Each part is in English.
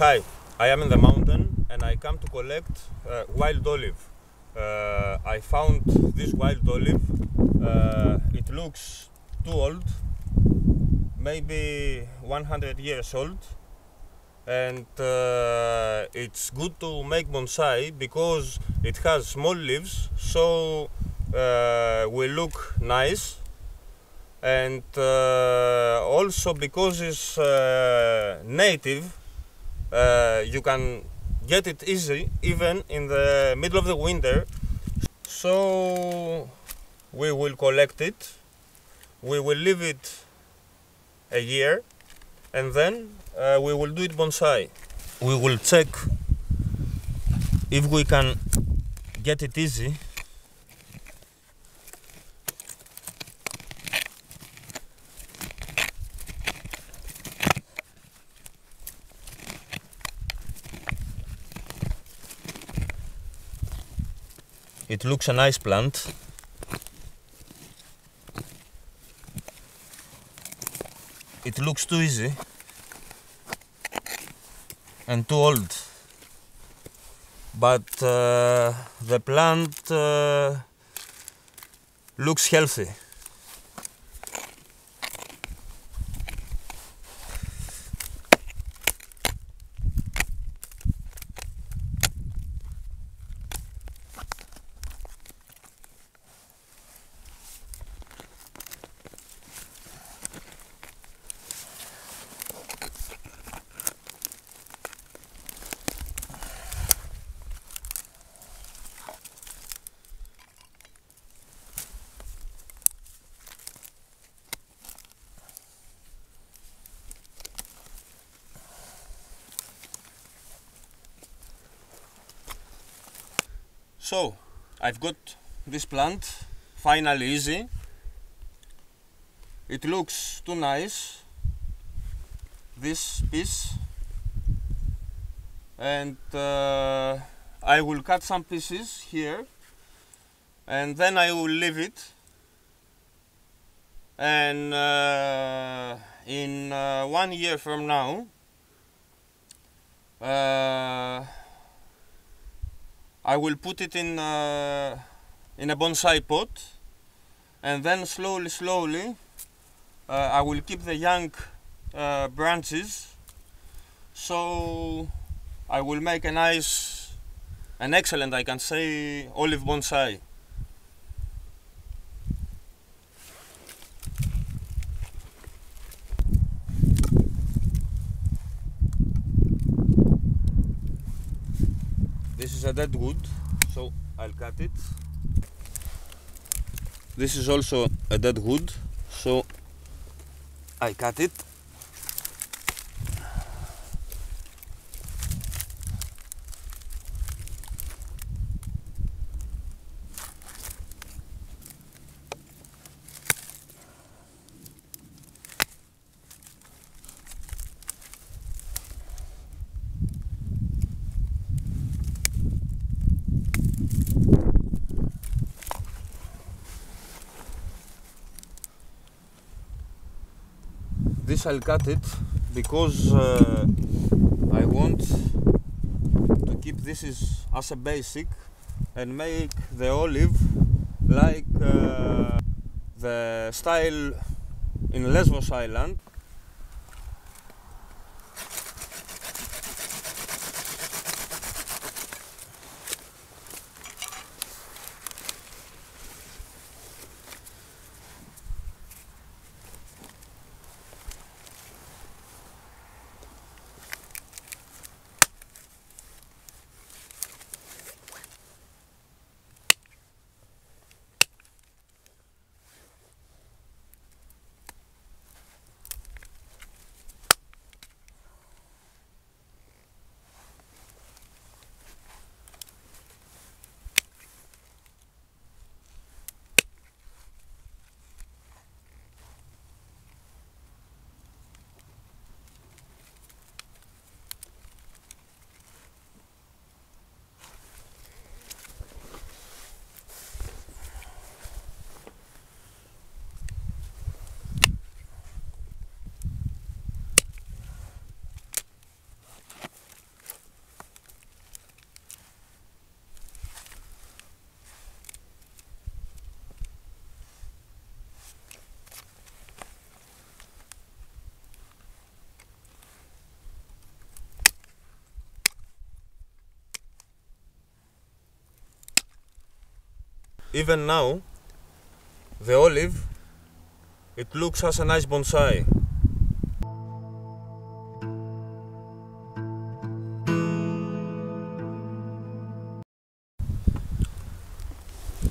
Hi, I am in the mountain and I come to collect wild olive. I found this wild olive. It looks too old, maybe 100 years old, and it's good to make bonsai because it has small leaves, so will look nice, and also because it's native, you can get it easy even in the middle of the winter. So we will collect it, we will leave it a year, and then we will do it bonsai. We will check if we can get it easy. It looks a nice plant. It looks too easy and too old, but the plant looks healthy. So, I've got this plant, finally easy. It looks too nice, this piece, and I will cut some pieces here, and then I will leave it, and in 1 year from now, I will put it in a bonsai pot, and then slowly I will keep the young branches, so I will make a nice, an excellent, I can say, olive bonsai. This is a dead wood, so I'll cut it. This is also a dead wood, so I cut it. This I'll cut it because I want to keep this as a basic and make the olive like the style in Lesbos Island. even now, the olive, it looks as a nice bonsai.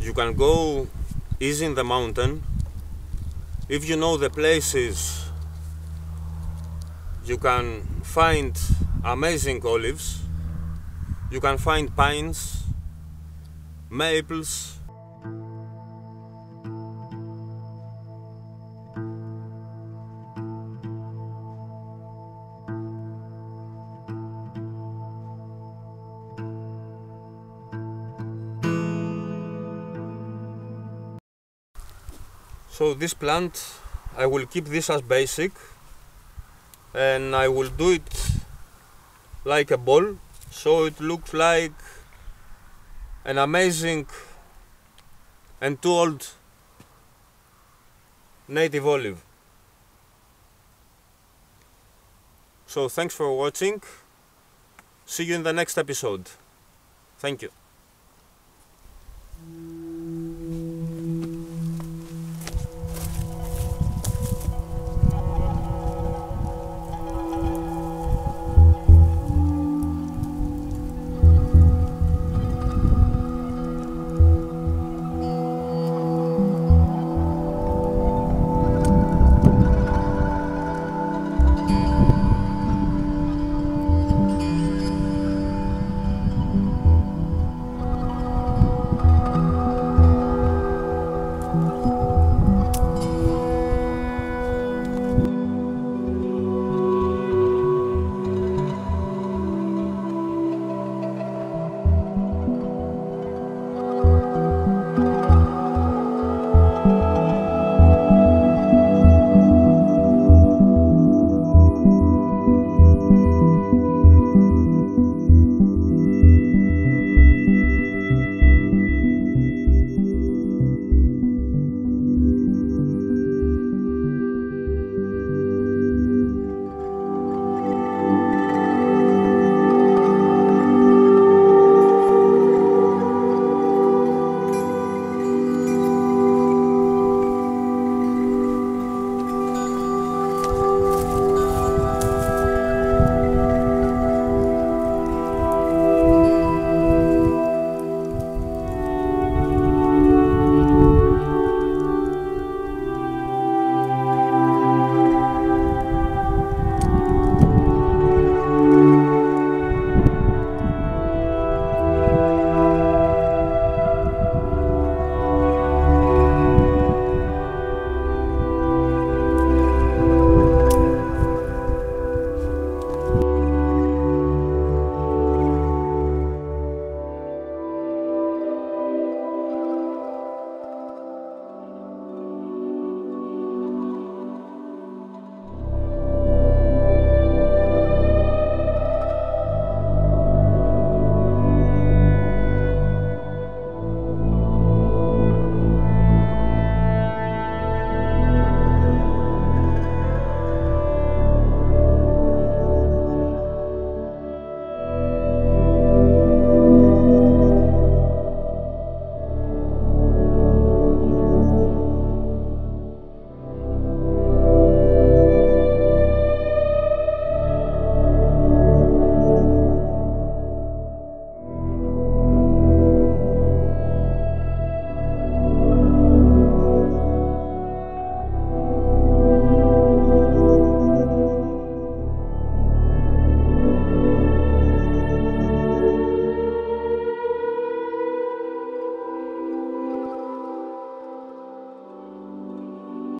You can go easy in the mountain. If you know the places, you can find amazing olives, you can find pines, maples. So this plant, I will keep this as basic and I will do it like a ball, so it looks like an amazing and too old native olive. So thanks for watching. See you in the next episode. Thank you.